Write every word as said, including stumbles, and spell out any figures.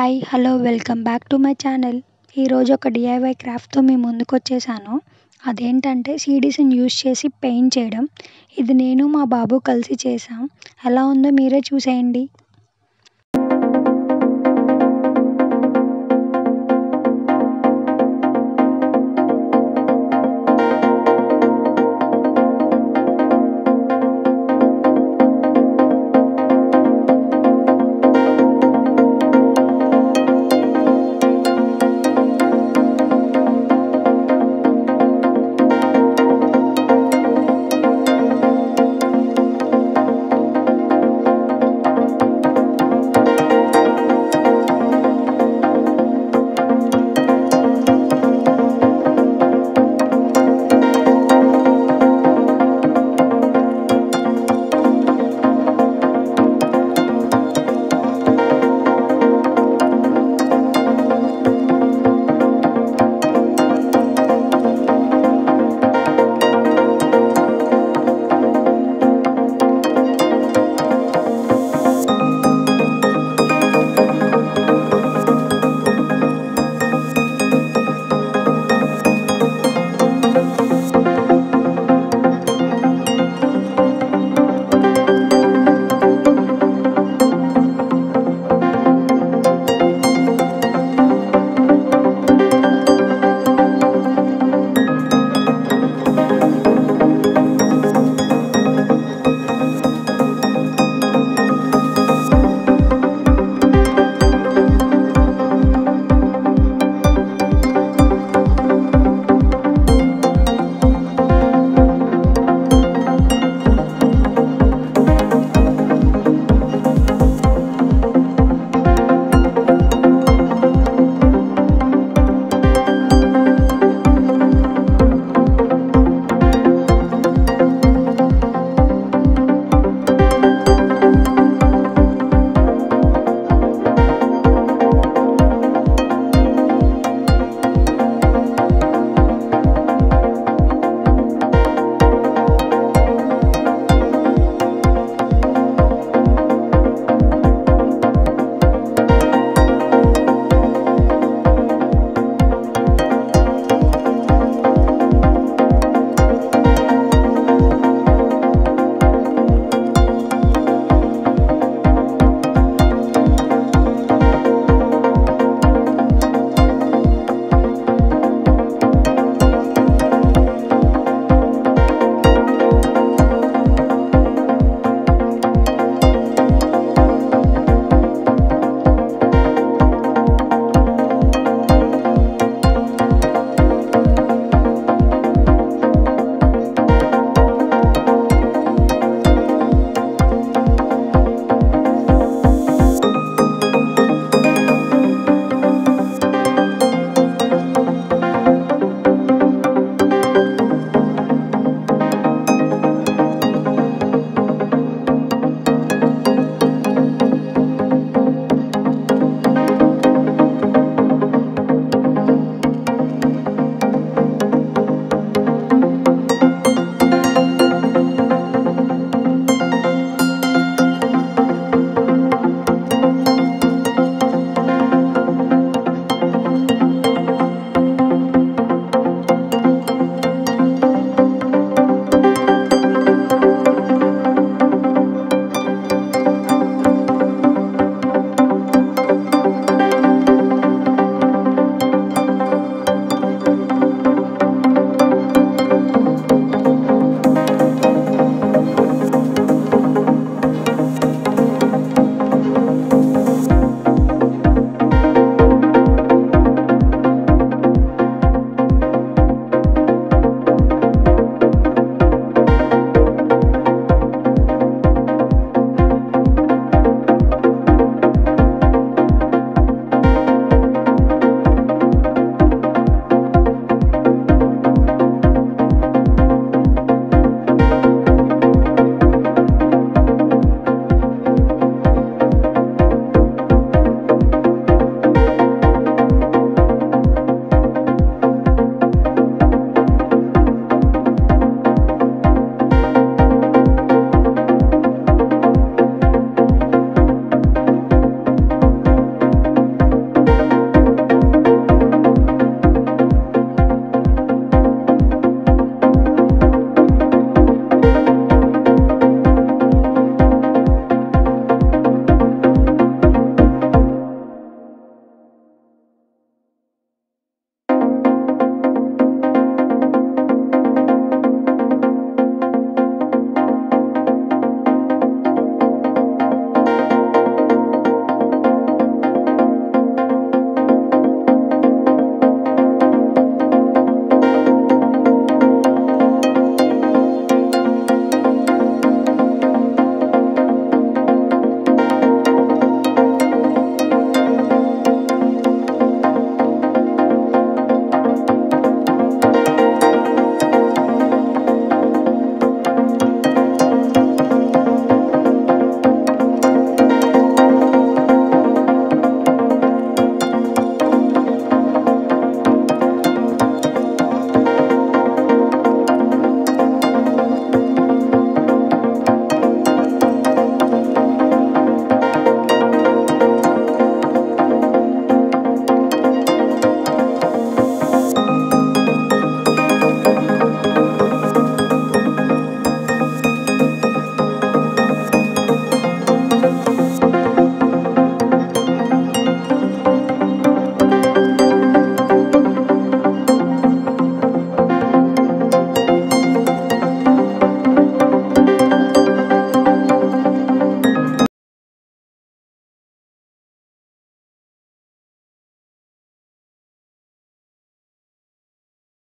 Hi hello welcome back to my channel. ఈరోజు ఒక DIY క్రాఫ్ట్తో మీ ముందుకు వచ్చేసాను. అదేంటంటే సీడీస్ని యూజ్ చేసి పెయింట్ చేయడం. ఇది నేను మా బాబు కలిసి చేసాం. ఎలా ఉందో మీరే చూసేయండి.